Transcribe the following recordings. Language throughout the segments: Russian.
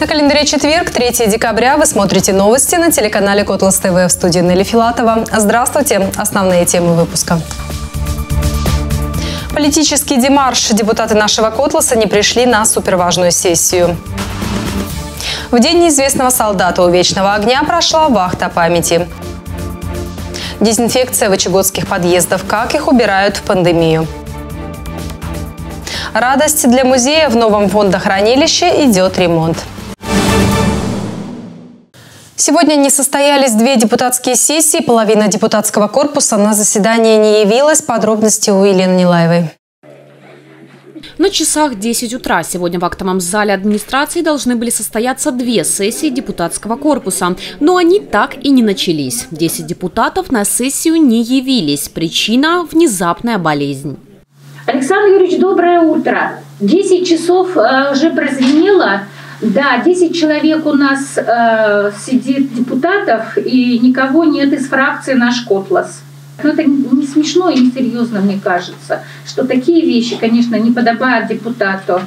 На календаре четверг, 3 декабря. Вы смотрите новости на телеканале Котлас ТВ, в студии Нелли Филатова. Здравствуйте. Основные темы выпуска. Политический демарш. Депутаты нашего Котласа не пришли на суперважную сессию. В день неизвестного солдата у Вечного огня прошла вахта памяти. Дезинфекция вычегодских подъездов. Как их убирают в пандемию? Радость для музея. В новом фондохранилище идет ремонт. Сегодня не состоялись две депутатские сессии. Половина депутатского корпуса на заседание не явилась. Подробности у Елены Нилаевой. На часах 10 утра сегодня в актовом зале администрации должны были состояться две сессии депутатского корпуса. Но они так и не начались. 10 депутатов на сессию не явились. Причина – внезапная болезнь. Александр Юрьевич, доброе утро. 10 часов уже прозвенело. Да, 10 человек у нас сидит депутатов, и никого нет из фракции «Наш Котлас». Но это не смешно и не серьезно, мне кажется, что такие вещи, конечно, не подобают депутату.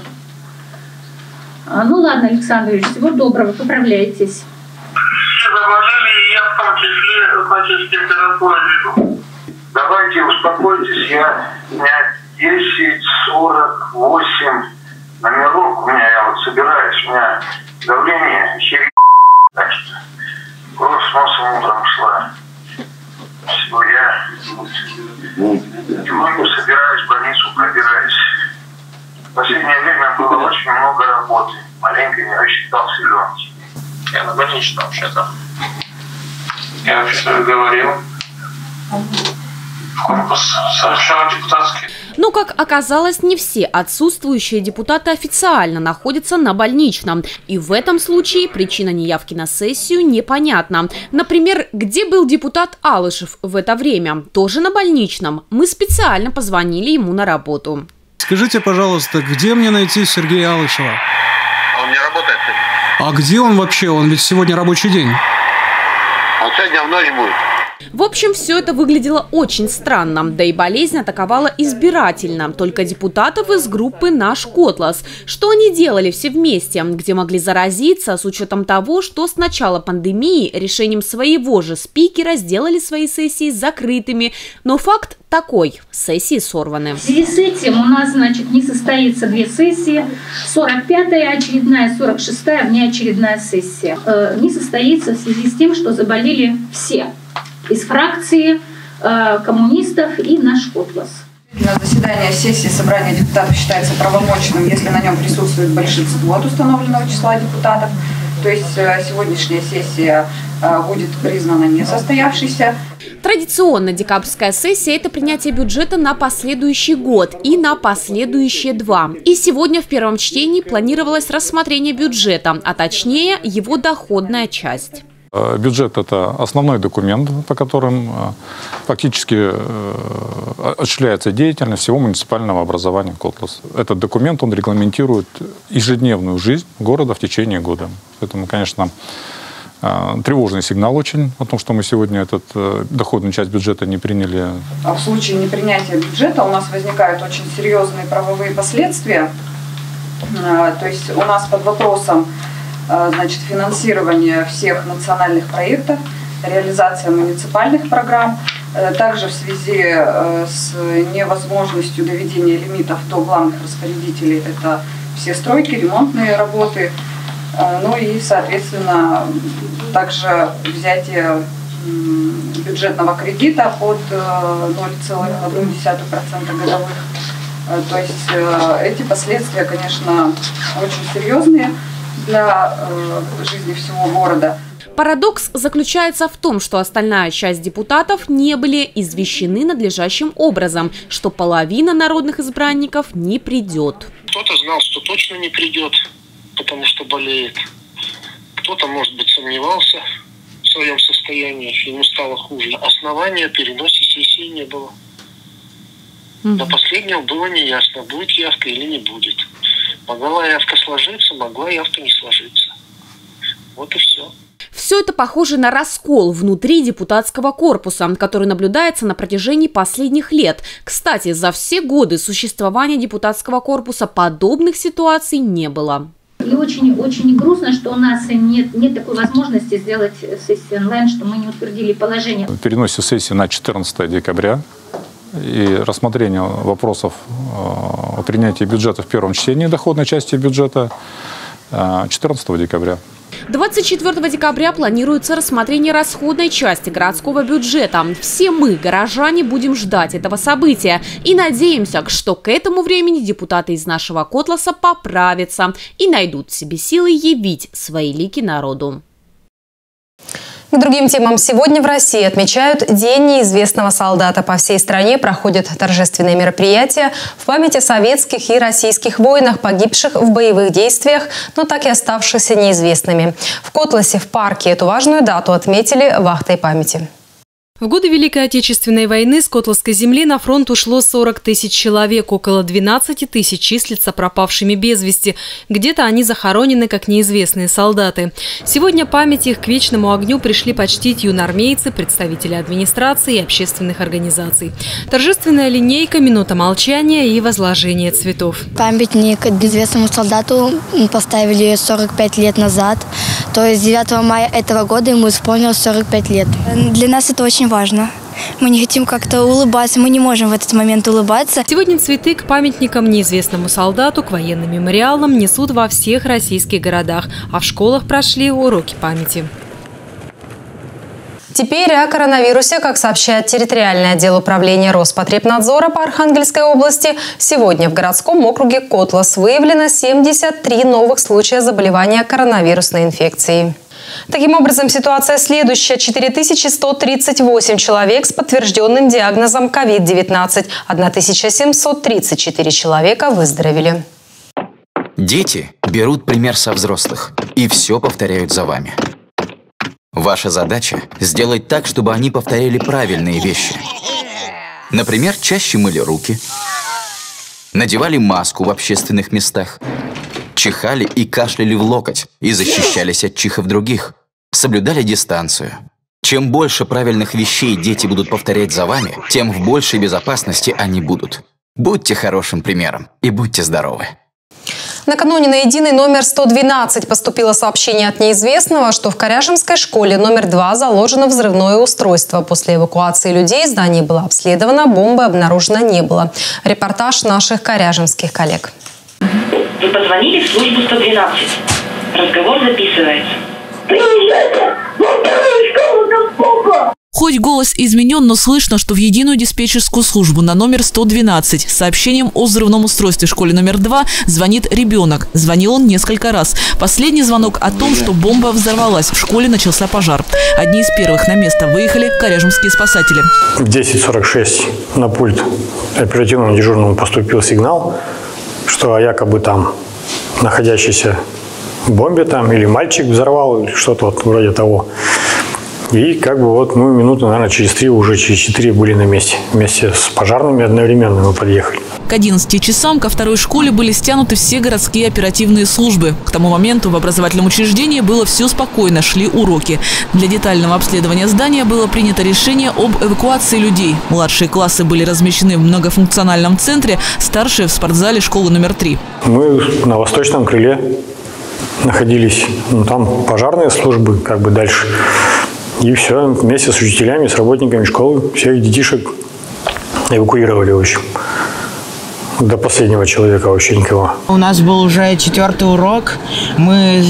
Ну ладно, Александр Юрьевич, всего доброго, поправляйтесь. Все заложили, и я в том числе, значит, с температурой веду. Давайте успокойтесь, я 10:48 номерок у меня, я вот собираюсь, у меня давление херня, так что кровь с носом утром шла. Всего я немного собираюсь, в больницу пробираюсь. В последнее время было очень много работы, маленько не рассчитал силёнки. Я на больничном вообще-то. Я вообще-то говорил. Корпус совершенно депутатский. Но, как оказалось, не все отсутствующие депутаты официально находятся на больничном. И в этом случае причина неявки на сессию непонятна. Например, где был депутат Алышев в это время? Тоже на больничном. Мы специально позвонили ему на работу. Скажите, пожалуйста, где мне найти Сергея Алышева? Он не работает. А где он вообще? Он ведь сегодня рабочий день. Он сегодня в ночь будет. В общем, все это выглядело очень странно, да и болезнь атаковала избирательно, только депутатов из группы «Наш Котлас». Что они делали все вместе, где могли заразиться, с учетом того, что с начала пандемии решением своего же спикера сделали свои сессии закрытыми, но факт такой – сессии сорваны. В связи с этим у нас, значит, не состоится две сессии, 45-я очередная, 46-я внеочередная сессия. Не состоится в связи с тем, что заболели все из фракции коммунистов и «Наш Котлас». Заседание сессии собрания депутатов считается правомочным, если на нем присутствует большинство от установленного числа депутатов. То есть сегодняшняя сессия будет признана несостоявшейся. Традиционно декабрьская сессия – это принятие бюджета на последующий год и на последующие два. И сегодня в первом чтении планировалось рассмотрение бюджета, а точнее его доходная часть. Бюджет – это основной документ, по которым фактически осуществляется деятельность всего муниципального образования Котлас. Этот документ, он регламентирует ежедневную жизнь города в течение года. Поэтому, конечно, тревожный сигнал очень о том, что мы сегодня этот доходную часть бюджета не приняли. А в случае непринятия бюджета у нас возникают очень серьезные правовые последствия. То есть у нас под вопросом, значит, финансирование всех национальных проектов, реализация муниципальных программ. Также в связи с невозможностью доведения лимитов до главных распорядителей, это все стройки, ремонтные работы, ну и, соответственно, также взятие бюджетного кредита под 0,1% годовых. То есть эти последствия, конечно, очень серьезные для жизни всего города. Парадокс заключается в том, что остальная часть депутатов не были извещены надлежащим образом, что половина народных избранников не придет. Кто-то знал, что точно не придет, потому что болеет. Кто-то, может быть, сомневался в своем состоянии, ему стало хуже. Основания переноса сессии не было. До последнего было неясно, будет явка или не будет. Могла явка сложиться, могла явка не сложиться. Вот и все. Все это похоже на раскол внутри депутатского корпуса, который наблюдается на протяжении последних лет. Кстати, за все годы существования депутатского корпуса подобных ситуаций не было. И очень-очень грустно, что у нас нет такой возможности сделать сессию онлайн, что мы не утвердили положение. Переносится сессия на 14 декабря. И рассмотрение вопросов о принятии бюджета в первом чтении доходной части бюджета 14 декабря. 24 декабря планируется рассмотрение расходной части городского бюджета. Все мы, горожане, будем ждать этого события и надеемся, что к этому времени депутаты из нашего Котласа поправятся и найдут себе силы явить свои лики народу. К другим темам. Сегодня в России отмечают День неизвестного солдата. По всей стране проходят торжественные мероприятия в память о советских и российских воинах, погибших в боевых действиях, но так и оставшихся неизвестными. В Котласе в парке эту важную дату отметили вахтой памяти. В годы Великой Отечественной войны с Котласской земли на фронт ушло 40 тысяч человек. Около 12 тысяч числятся пропавшими без вести. Где-то они захоронены, как неизвестные солдаты. Сегодня память их к вечному огню пришли почтить юнармейцы, представители администрации и общественных организаций. Торжественная линейка, минута молчания и возложение цветов. Памятник неизвестному солдату поставили 45 лет назад. То есть 9 мая этого года ему исполнилось 45 лет. Для нас это очень важно. Мы не хотим как-то улыбаться, мы не можем в этот момент улыбаться. Сегодня цветы к памятникам неизвестному солдату, к военным мемориалам несут во всех российских городах, а в школах прошли уроки памяти. Теперь о коронавирусе, как сообщает территориальный отдел управления Роспотребнадзора по Архангельской области, сегодня в городском округе Котлас выявлено 73 новых случая заболевания коронавирусной инфекцией. Таким образом, ситуация следующая. 4138 человек с подтвержденным диагнозом COVID-19. 1734 человека выздоровели. Дети берут пример со взрослых и все повторяют за вами. Ваша задача – сделать так, чтобы они повторяли правильные вещи. Например, чаще мыли руки, надевали маску в общественных местах, чихали и кашляли в локоть и защищались от чихов других, соблюдали дистанцию. Чем больше правильных вещей дети будут повторять за вами, тем в большей безопасности они будут. Будьте хорошим примером и будьте здоровы. Накануне на единый номер 112 поступило сообщение от неизвестного, что в Коряжемской школе номер 2 заложено взрывное устройство. После эвакуации людей здание было обследовано, бомбы обнаружено не было. Репортаж наших коряжемских коллег. Вы позвонили в службу 112. Разговор записывается. Приезжайте! Вот такая школа, там бомба! Хоть голос изменен, но слышно, что в единую диспетчерскую службу на номер 112 с сообщением о взрывном устройстве в школе номер 2 звонит ребенок. Звонил он несколько раз. Последний звонок о том, что бомба взорвалась. В школе начался пожар. Одни из первых на место выехали коряжемские спасатели. В 10:46 на пульт оперативному дежурному поступил сигнал, что якобы там находящийся в бомбе там или мальчик взорвал, или что-то вот вроде того. И как бы вот мы минуту, наверное, через 3, уже через 4 были на месте. Вместе с пожарными одновременно мы подъехали. К 11 часам ко второй школе были стянуты все городские оперативные службы. К тому моменту в образовательном учреждении было все спокойно, шли уроки. Для детального обследования здания было принято решение об эвакуации людей. Младшие классы были размещены в многофункциональном центре, старшие в спортзале школы номер 3. Мы на восточном крыле находились. Ну, там пожарные службы, как бы дальше. И все, вместе с учителями, с работниками школы, всех детишек эвакуировали, в общем. До последнего человека вообще никого. У нас был уже 4-й урок. Мы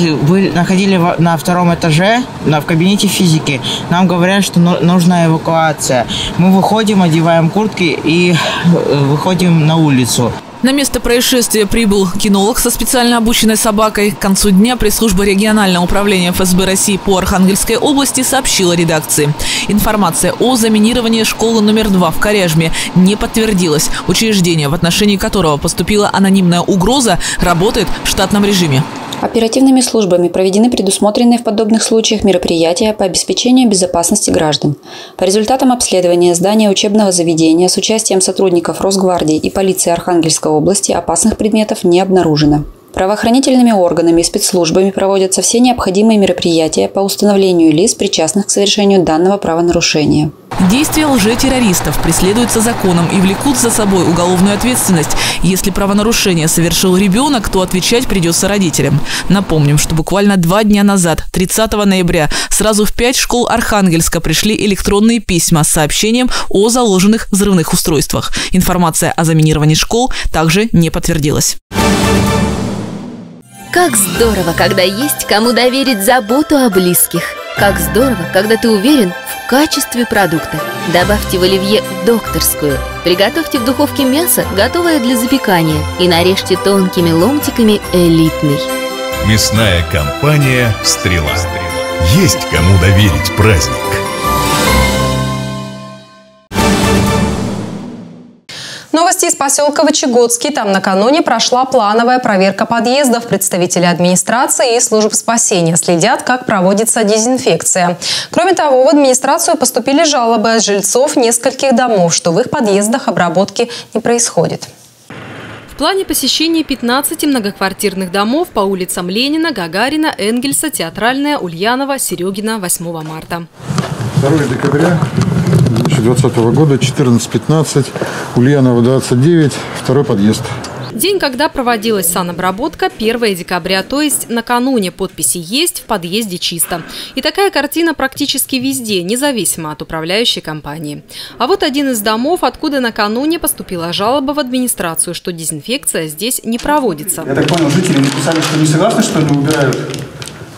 находили на 2-м этаже, в кабинете физики. Нам говорят, что нужна эвакуация. Мы выходим, одеваем куртки и выходим на улицу. На место происшествия прибыл кинолог со специально обученной собакой. К концу дня пресс-служба регионального управления ФСБ России по Архангельской области сообщила редакции. Информация о заминировании школы номер 2 в Коряжме не подтвердилась. Учреждение, в отношении которого поступила анонимная угроза, работает в штатном режиме. Оперативными службами проведены предусмотренные в подобных случаях мероприятия по обеспечению безопасности граждан. По результатам обследования здания учебного заведения с участием сотрудников Росгвардии и полиции Архангельской области опасных предметов не обнаружено. Правоохранительными органами и спецслужбами проводятся все необходимые мероприятия по установлению лиц, причастных к совершению данного правонарушения. Действия лжетеррористов преследуются законом и влекут за собой уголовную ответственность. Если правонарушение совершил ребенок, то отвечать придется родителям. Напомним, что буквально 2 дня назад, 30 ноября, сразу в 5 школ Архангельска пришли электронные письма с сообщением о заложенных взрывных устройствах. Информация о заминировании школ также не подтвердилась. Как здорово, когда есть кому доверить заботу о близких. Как здорово, когда ты уверен в качестве продукта. Добавьте в оливье докторскую. Приготовьте в духовке мясо, готовое для запекания. И нарежьте тонкими ломтиками элитный. Мясная компания «Стрела». Есть кому доверить праздник. Новости из поселка Вычегодский. Там накануне прошла плановая проверка подъездов. Представители администрации и служб спасения следят, как проводится дезинфекция. Кроме того, в администрацию поступили жалобы от жильцов нескольких домов, что в их подъездах обработки не происходит. В плане посещения 15 многоквартирных домов по улицам Ленина, Гагарина, Энгельса, Театральная, Ульянова, Серегина 8 марта. 2 декабря 2020 года, 14:15, Ульянова 29, 2-й подъезд. День, когда проводилась санобработка, 1 декабря, то есть накануне подписи «Есть», в подъезде чисто. И такая картина практически везде, независимо от управляющей компании. А вот один из домов, откуда накануне поступила жалоба в администрацию, что дезинфекция здесь не проводится. Я так понял, жители написали, что не согласны, что ли, убирают?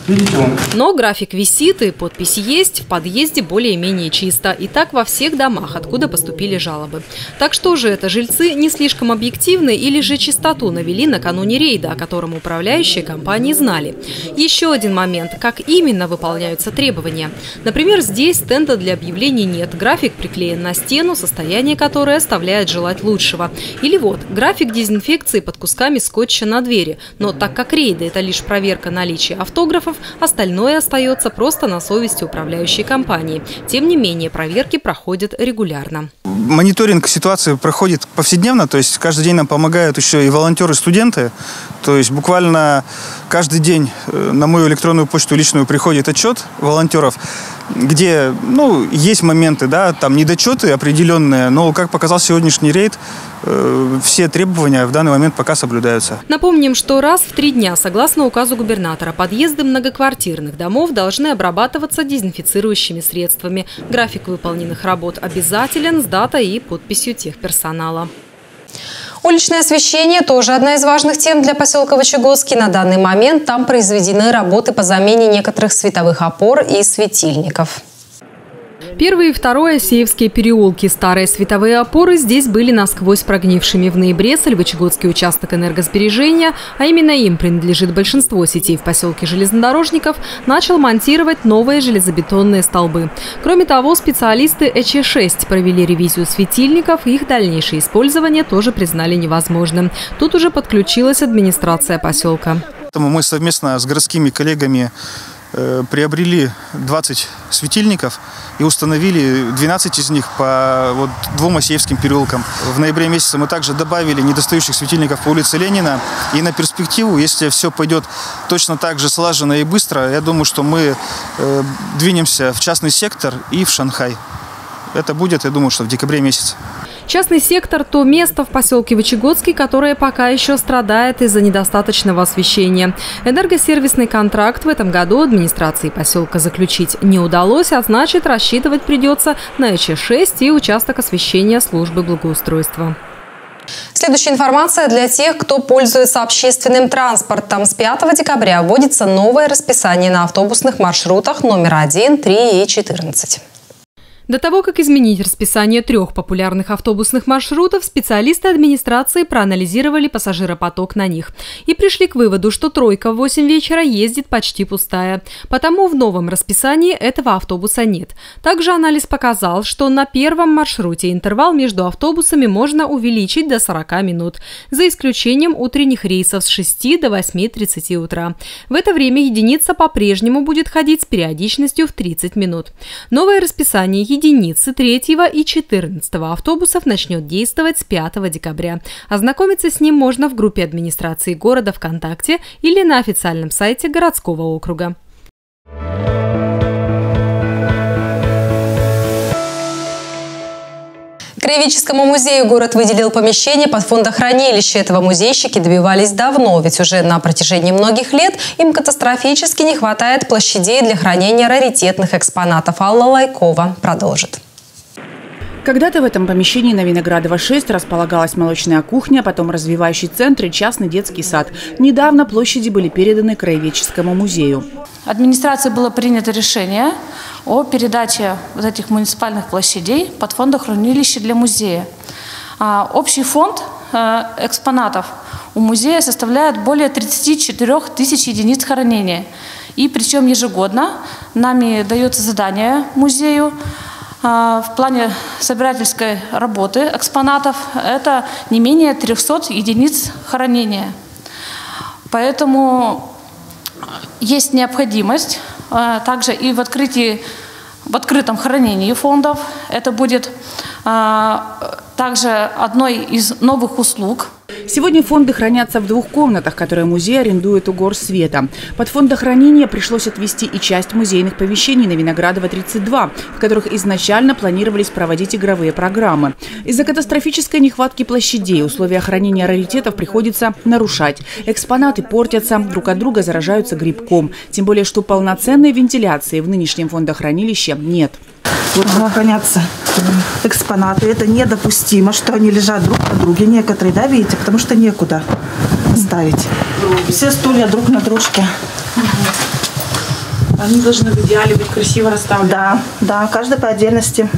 Видите, он. Но график висит и подпись «Есть», в подъезде более-менее чисто. И так во всех домах, откуда поступили жалобы. Так что же это, жильцы не слишком объективны или же чистоту навели накануне рейда, о котором управляющие компании знали? Еще один момент. Как именно выполняются требования? Например, здесь стенда для объявлений нет. График приклеен на стену, состояние которой оставляет желать лучшего. Или вот, график дезинфекции под кусками скотча на двери. Но так как рейды – это лишь проверка наличия автографов, остальное остается просто на совести управляющей компании. Тем не менее, проверки проходят регулярно. Мониторинг ситуации проходит повседневно, то есть каждый день нам помогают еще и волонтеры, студенты. То есть буквально каждый день на мою электронную почту личную приходит отчет волонтеров, где, ну, есть моменты, да, там недочеты определенные, но, как показал сегодняшний рейд, все требования в данный момент пока соблюдаются. Напомним, что раз в 3 дня, согласно указу губернатора, подъезды многоквартирных домов должны обрабатываться дезинфицирующими средствами. График выполненных работ обязателен, с датой и подписью техперсонала. Уличное освещение – тоже одна из важных тем для поселка Вычегодский. На данный момент там произведены работы по замене некоторых световых опор и светильников. 1 и 2 Сеевские переулки. Старые световые опоры здесь были насквозь прогнившими. В ноябре Сальвычегодский участок энергосбережения, а именно им принадлежит большинство сетей в поселке железнодорожников, начал монтировать новые железобетонные столбы. Кроме того, специалисты ЭЧ-6 провели ревизию светильников, и их дальнейшее использование тоже признали невозможным. Тут уже подключилась администрация поселка. Мы совместно с городскими коллегами приобрели 20 светильников и установили 12 из них по 2 Осеевским переулкам. В ноябре месяце мы также добавили недостающих светильников по улице Ленина. И на перспективу, если все пойдет точно так же слаженно и быстро, я думаю, что мы двинемся в частный сектор и в Шанхай. Это будет, я думаю, что в декабре месяце. Частный сектор – то место в поселке Вычегодский, которое пока еще страдает из-за недостаточного освещения. Энергосервисный контракт в этом году администрации поселка заключить не удалось, а значит, рассчитывать придется на ЭЧ-6 и участок освещения службы благоустройства. Следующая информация для тех, кто пользуется общественным транспортом. С 5 декабря вводится новое расписание на автобусных маршрутах номер 1, 3 и 14. До того, как изменить расписание 3 популярных автобусных маршрутов, специалисты администрации проанализировали пассажиропоток на них и пришли к выводу, что 3 в 8 вечера ездит почти пустая. Потому в новом расписании этого автобуса нет. Также анализ показал, что на 1 маршруте интервал между автобусами можно увеличить до 40 минут, за исключением утренних рейсов с 6 до 8:30 утра. В это время единица по-прежнему будет ходить с периодичностью в 30 минут. Новое расписание единицы 3 и 14 автобусов начнет действовать с 5 декабря. Ознакомиться с ним можно в группе администрации города ВКонтакте или на официальном сайте городского округа. Краеведческому музею город выделил помещение под фондохранилище. Этого музейщики добивались давно, ведь уже на протяжении многих лет им катастрофически не хватает площадей для хранения раритетных экспонатов. Алла Лайкова продолжит. Когда-то в этом помещении на Виноградова 6 располагалась молочная кухня, потом развивающий центр и частный детский сад. Недавно площади были переданы Краеведческому музею. Администрацией было принято решение о передаче вот этих муниципальных площадей под фондохранилище для музея. Общий фонд экспонатов у музея составляет более 34 тысяч единиц хранения. И причем ежегодно нами дается задание музею в плане собирательской работы экспонатов. Это не менее 300 единиц хранения. Поэтому есть необходимость также и в открытом хранении фондов. Это будет также одной из новых услуг. Сегодня фонды хранятся в 2 комнатах, которые музей арендует у Горсвета. Под фондохранение пришлось отвести и часть музейных помещений на Виноградова 32, в которых изначально планировались проводить игровые программы. Из-за катастрофической нехватки площадей условия хранения раритетов приходится нарушать. Экспонаты портятся, друг от друга заражаются грибком. Тем более, что полноценной вентиляции в нынешнем фондохранилище нет. Вот как хранятся экспонаты. Это недопустимо, что они лежат друг на друге. Некоторые, да, видите, потому что некуда ставить. Все стулья друг на дружке. Они должны в идеале быть красиво расставлены. Да, да, каждый по отдельности.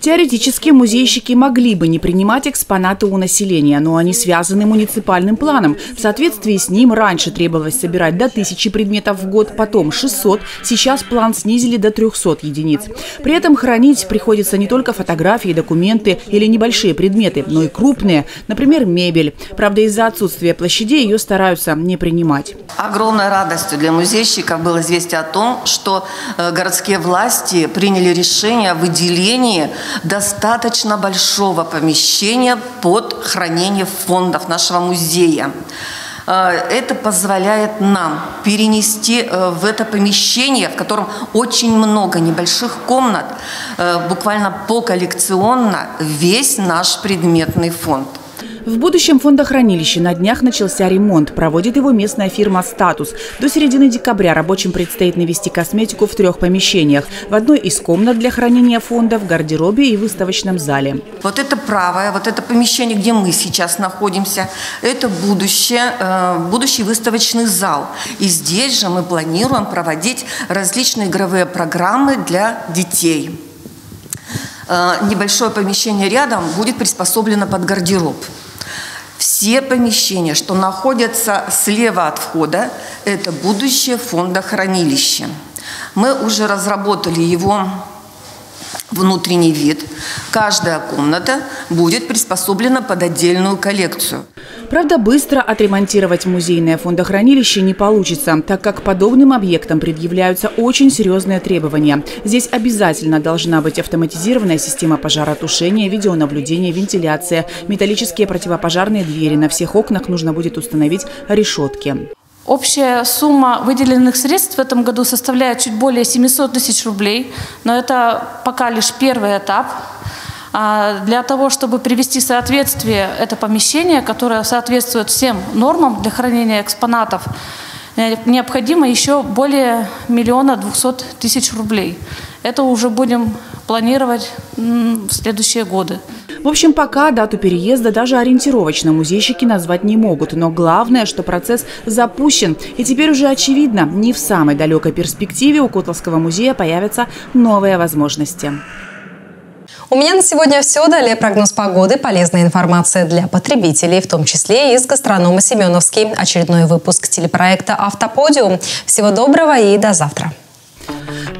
Теоретически музейщики могли бы не принимать экспонаты у населения, но они связаны муниципальным планом. В соответствии с ним раньше требовалось собирать до 1000 предметов в год, потом 600, сейчас план снизили до 300 единиц. При этом хранить приходится не только фотографии, документы или небольшие предметы, но и крупные, например, мебель. Правда, из-за отсутствия площадей ее стараются не принимать. Огромной радостью для музейщиков было известие о том, что городские власти приняли решение о выделении достаточно большого помещения под хранение фондов нашего музея. Это позволяет нам перенести в это помещение, в котором очень много небольших комнат, буквально поколлекционно весь наш предметный фонд. В будущем фондохранилище на днях начался ремонт. Проводит его местная фирма «Статус». До середины декабря рабочим предстоит навести косметику в 3 помещениях. В одной из комнат для хранения фонда, в гардеробе и выставочном зале. Вот это правое, вот это помещение, где мы сейчас находимся, это будущий выставочный зал. И здесь же мы планируем проводить различные игровые программы для детей. Небольшое помещение рядом будет приспособлено под гардероб. Все помещения, что находятся слева от входа, это будущее фондохранилище. Мы уже разработали его внутренний вид. Каждая комната будет приспособлена под отдельную коллекцию. Правда, быстро отремонтировать музейное фондохранилище не получится, так как подобным объектам предъявляются очень серьезные требования. Здесь обязательно должна быть автоматизированная система пожаротушения, видеонаблюдение, вентиляция, металлические противопожарные двери. На всех окнах нужно будет установить решетки. Общая сумма выделенных средств в этом году составляет чуть более 700 тысяч рублей, но это пока лишь первый этап. Для того, чтобы привести в соответствие это помещение, которое соответствует всем нормам для хранения экспонатов, необходимо еще более 1 200 000 рублей. Это уже будем планировать в следующие годы. В общем, пока дату переезда даже ориентировочно музейщики назвать не могут. Но главное, что процесс запущен. И теперь уже очевидно, не в самой далекой перспективе у Котласского музея появятся новые возможности. У меня на сегодня все. Далее прогноз погоды, полезная информация для потребителей, в том числе и из гастронома «Семеновский». Очередной выпуск телепроекта «Автоподиум». Всего доброго и до завтра.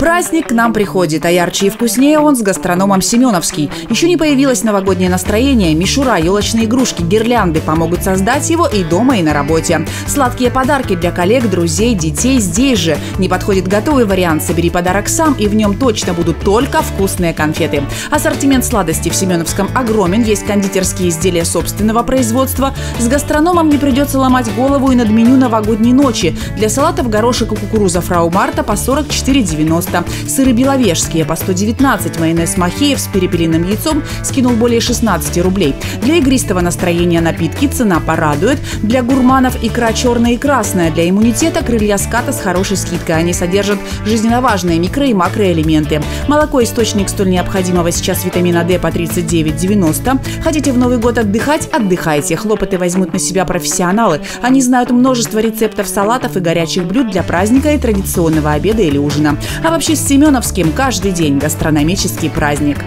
Праздник к нам приходит, а ярче и вкуснее он с гастрономом «Семеновский». Еще не появилось новогоднее настроение, мишура, елочные игрушки, гирлянды помогут создать его и дома, и на работе. Сладкие подарки для коллег, друзей, детей здесь же. Не подходит готовый вариант? Собери подарок сам, и в нем точно будут только вкусные конфеты. Ассортимент сладостей в Семеновском огромен, есть кондитерские изделия собственного производства. С гастрономом не придется ломать голову и над меню новогодней ночи. Для салатов горошек и кукуруза «Фрау Марта» по 44,90. Сыры беловежские по 119. Майонез «Махеев» с перепелиным яйцом скинул более 16 рублей. Для игристого настроения напитки цена порадует. Для гурманов икра черная и красная. Для иммунитета крылья ската с хорошей скидкой. Они содержат жизненно важные микро- и макроэлементы. Молоко – источник столь необходимого сейчас витамина D по 39,90. Хотите в Новый год отдыхать? Отдыхайте. Хлопоты возьмут на себя профессионалы. Они знают множество рецептов салатов и горячих блюд для праздника и традиционного обеда или ужина. А вообще с Семеновским каждый день гастрономический праздник.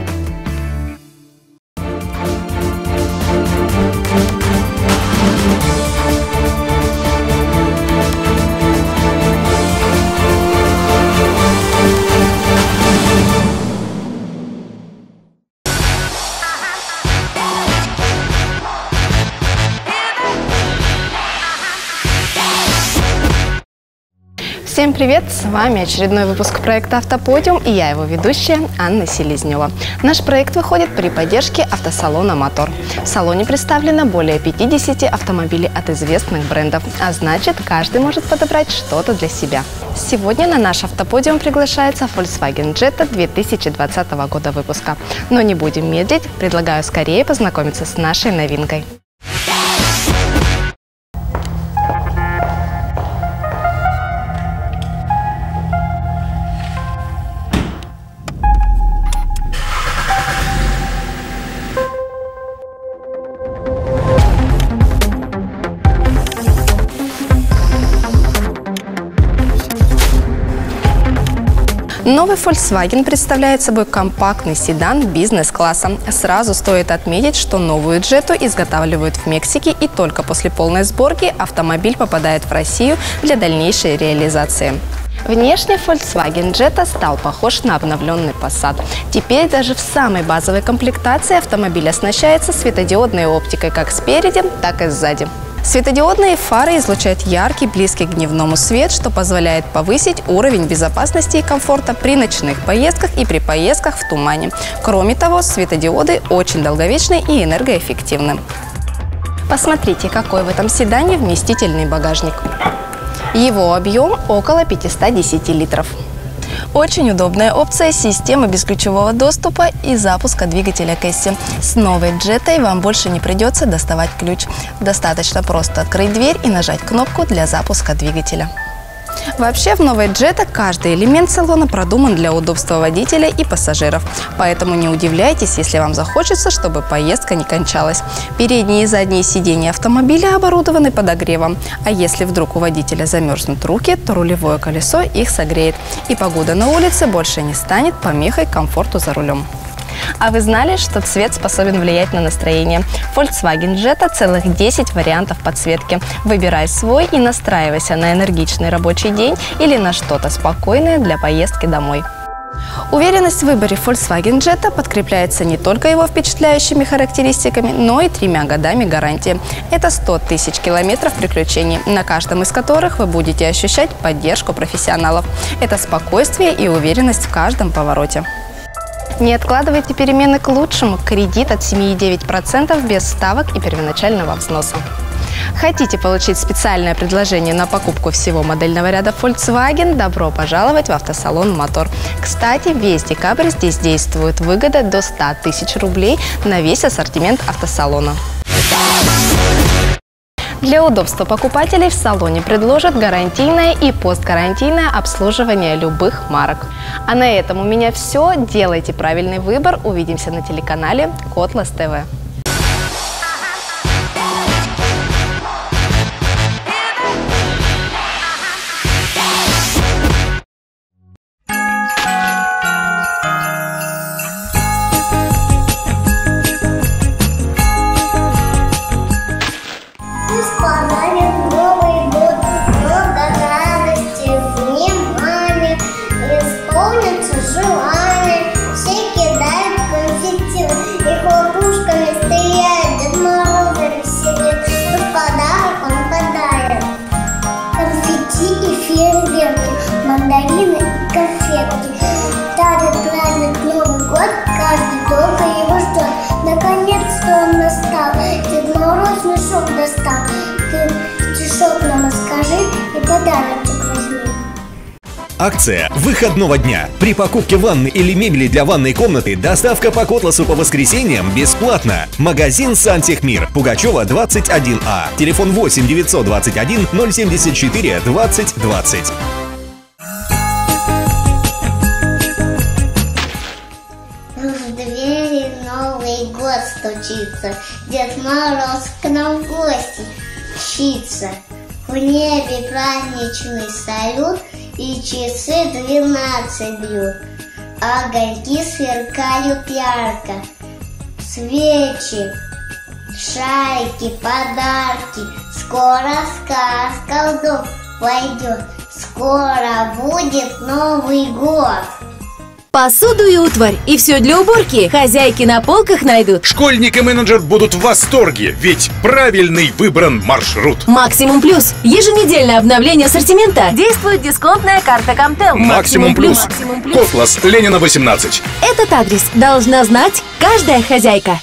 Всем привет! С вами очередной выпуск проекта «Автоподиум» и я его ведущая Анна Селезнева. Наш проект выходит при поддержке автосалона «Мотор». В салоне представлено более 50 автомобилей от известных брендов, а значит, каждый может подобрать что-то для себя. Сегодня на наш «Автоподиум» приглашается Volkswagen Jetta 2020 года выпуска. Но не будем медлить, предлагаю скорее познакомиться с нашей новинкой. Новый Volkswagen представляет собой компактный седан бизнес-класса. Сразу стоит отметить, что новую Jetta изготавливают в Мексике, и только после полной сборки автомобиль попадает в Россию для дальнейшей реализации. Внешне Volkswagen Jetta стал похож на обновленный Passat. Теперь даже в самой базовой комплектации автомобиль оснащается светодиодной оптикой как спереди, так и сзади. Светодиодные фары излучают яркий, близкий к дневному свет, что позволяет повысить уровень безопасности и комфорта при ночных поездках и при поездках в тумане. Кроме того, светодиоды очень долговечны и энергоэффективны. Посмотрите, какой в этом седане вместительный багажник. Его объем около 510 литров. Очень удобная опция системы бесключевого доступа и запуска двигателя Кэсси. С новой Jetта вам больше не придется доставать ключ. Достаточно просто открыть дверь и нажать кнопку для запуска двигателя. Вообще в новой Jetta каждый элемент салона продуман для удобства водителя и пассажиров. Поэтому не удивляйтесь, если вам захочется, чтобы поездка не кончалась. Передние и задние сиденья автомобиля оборудованы подогревом. А если вдруг у водителя замерзнут руки, то рулевое колесо их согреет. И погода на улице больше не станет помехой комфорту за рулем. А вы знали, что цвет способен влиять на настроение? Volkswagen Jetta целых 10 вариантов подсветки. Выбирай свой и настраивайся на энергичный рабочий день или на что-то спокойное для поездки домой. Уверенность в выборе Volkswagen Jetta подкрепляется не только его впечатляющими характеристиками, но и 3 годами гарантии. Это 100 тысяч километров приключений, на каждом из которых вы будете ощущать поддержку профессионалов. Это спокойствие и уверенность в каждом повороте. Не откладывайте перемены к лучшему. Кредит от 7,9% без ставок и первоначального взноса. Хотите получить специальное предложение на покупку всего модельного ряда Volkswagen? Добро пожаловать в автосалон «Мотор». Кстати, весь декабрь здесь действует выгода до 100 тысяч рублей на весь ассортимент автосалона. Для удобства покупателей в салоне предложат гарантийное и постгарантийное обслуживание любых марок. А на этом у меня все. Делайте правильный выбор. Увидимся на телеканале Котлас ТВ. Новый год, много радости, внимания, исполнен мандарины и конфетки. Также праздник Новый год, каждый долго его ждет. Наконец-то он настал, Дед Мороз мешок достал. Ты стишок нам расскажи и подарочек возьми. Акция выходного дня. При покупке ванны или мебели для ванной комнаты доставка по Котласу по воскресеньям бесплатно. Магазин «Сантехмир», Пугачева 21А. Телефон 8-921-074-2020. В двери Новый год стучится, Дед Мороз к нам в гости мчится. В небе праздничный салют, и часы 12 бьют, огоньки сверкают ярко, свечи, шарики, подарки. Скоро сказка в дом войдет, скоро будет Новый год. Посуду и утварь, и все для уборки хозяйки на полках найдут. Школьник и менеджер будут в восторге, ведь правильный выбран маршрут. Максимум Плюс. Еженедельное обновление ассортимента. Действует дисконтная карта Комтел. Максимум Плюс. Котлас, Ленина, 18. Этот адрес должна знать каждая хозяйка.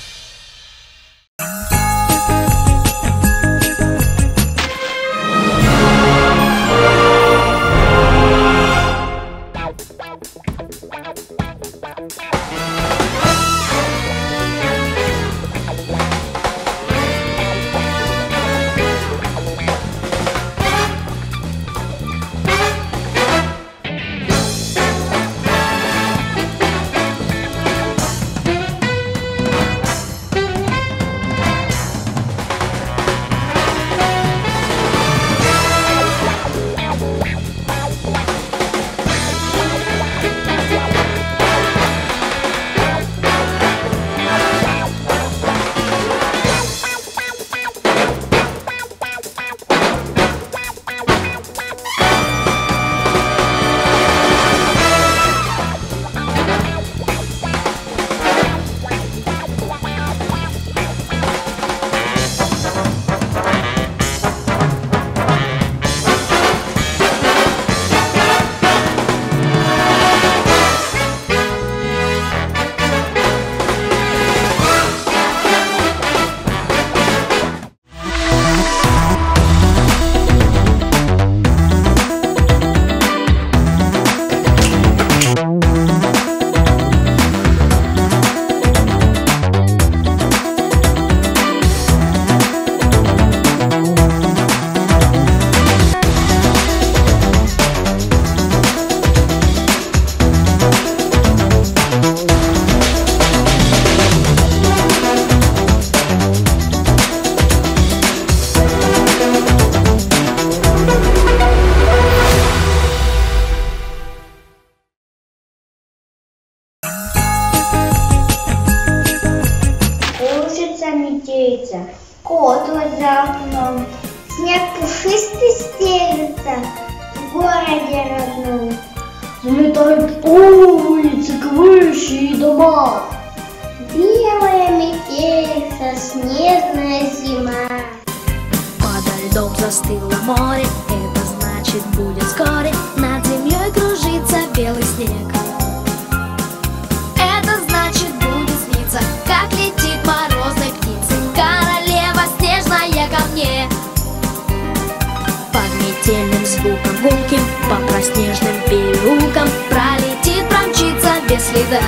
Кот за окном, снег пушистый стелится в городе родном. Залетают улицы, крыши и дома. Белая метель, снежная зима. Подо льдом застыло море, это значит будет вскоре. Над землей кружится белый снег. Это значит будет сниться, как летит морозный птиц. Под метельным звуком гулким, по проснежным переулкам пролетит, промчится без следа.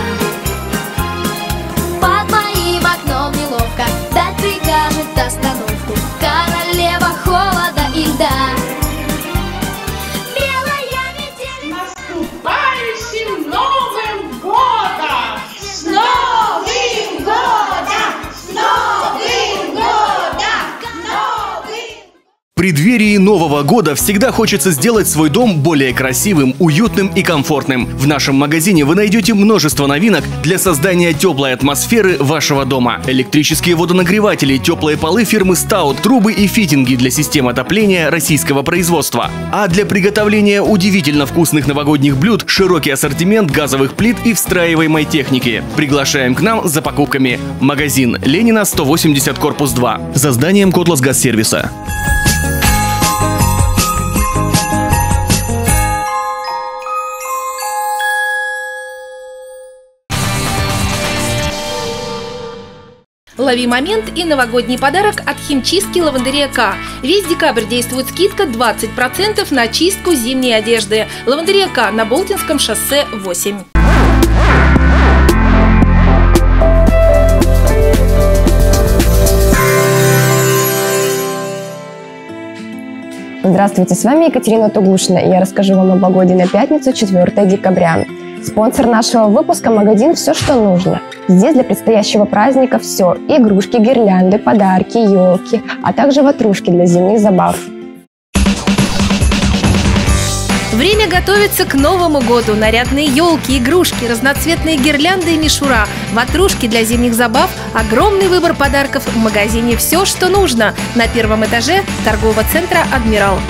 Под моим окном неловко, добегает остановку королева холода и льда. Белая метель. Наступающим Новым годом! С Новым годом! С Новым годом! В преддверии Нового года всегда хочется сделать свой дом более красивым, уютным и комфортным. В нашем магазине вы найдете множество новинок для создания теплой атмосферы вашего дома. Электрические водонагреватели, теплые полы фирмы Стаут, трубы и фитинги для систем отопления российского производства. А для приготовления удивительно вкусных новогодних блюд широкий ассортимент газовых плит и встраиваемой техники. Приглашаем к нам за покупками. Магазин Ленина, 180, корпус 2. За зданием Котлас Газсервиса. Лови момент и новогодний подарок от химчистки «Лавандерия К». Весь декабрь действует скидка 20% на чистку зимней одежды. «Лавандерия К» на Болтинском шоссе 8. Здравствуйте, с вами Екатерина Тугушина, и я расскажу вам о погоде на пятницу, 4 декабря. Спонсор нашего выпуска – магазин «Все, что нужно». Здесь для предстоящего праздника все – игрушки, гирлянды, подарки, елки, а также ватрушки для зимних забав. Время готовится к Новому году. Нарядные елки, игрушки, разноцветные гирлянды и мишура, ватрушки для зимних забав, огромный выбор подарков в магазине «Все, что нужно» на первом этаже торгового центра «Адмирал».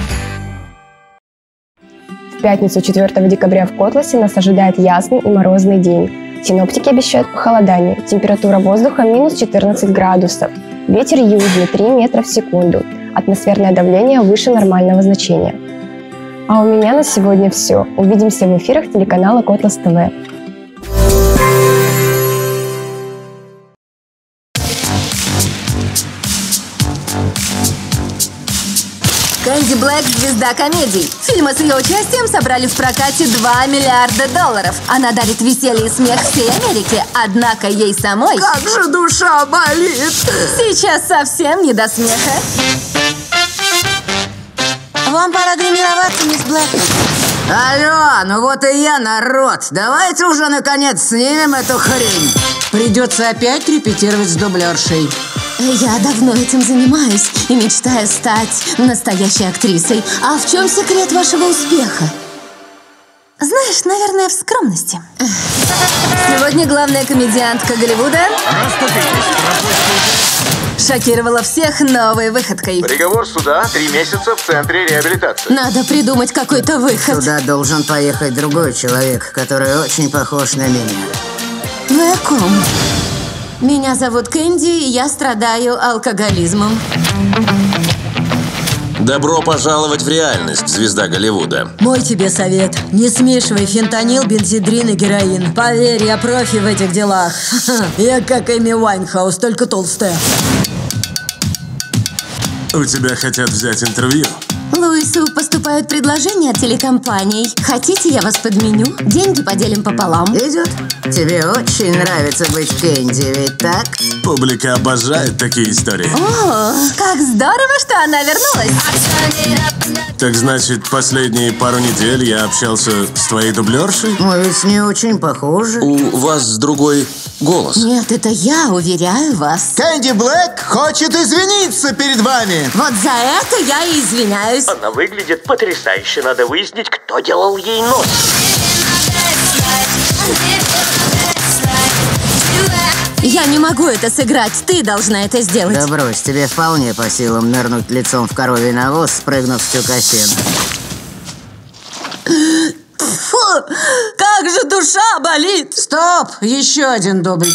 В пятницу 4 декабря в Котласе нас ожидает ясный и морозный день. Синоптики обещают похолодание. Температура воздуха минус 14 градусов. Ветер южный 3 метра в секунду. Атмосферное давление выше нормального значения. А у меня на сегодня все. Увидимся в эфирах телеканала Котлас ТВ. Кэнди Блэк – звезда комедий. Фильмы с ее участием собрали в прокате $2 миллиарда. Она дарит веселье и смех всей Америке, однако ей самой... Как же душа болит! Сейчас совсем не до смеха. Вам пора гримироваться, мисс Блэк. Алло, ну вот и я, народ. Давайте уже, наконец, снимем эту хрень. Придется опять репетировать с дублершей. Я давно этим занимаюсь и мечтаю стать настоящей актрисой. А в чем секрет вашего успеха? Знаешь, наверное, в скромности. Сегодня главная комедиантка Голливуда... шокировала всех новой выходкой. Приговор суда 3 месяца в центре реабилитации. Надо придумать какой-то выход. Сюда должен поехать другой человек, который очень похож на меня. Вы о ком? Меня зовут Кэнди, и я страдаю алкоголизмом. Добро пожаловать в реальность, звезда Голливуда. Мой тебе совет. Не смешивай фентанил, бензидрин и героин. Поверь, я профи в этих делах. Я как Эми Уайнхаус, только толстая. У тебя хотят взять интервью? Луису поступают предложения от телекомпаний. Хотите, я вас подменю? Деньги поделим пополам. Идет? Тебе очень нравится быть Кэнди, ведь так? Публика обожает такие истории. О, как здорово, что она вернулась. Так значит, последние пару недель я общался с твоей дублершей? Мы ведь не очень похожи. У вас другой голос. Нет, это я, уверяю вас. Кэнди Блэк хочет извиниться перед вами. Вот за это я и извиняюсь. Она выглядит потрясающе. Надо выяснить, кто делал ей нос. Я не могу это сыграть. Ты должна это сделать. Да брось, тебе вполне по силам нырнуть лицом в коровий навоз, спрыгнув с тюка сена. Фу, как же душа болит. Стоп, еще один дубль.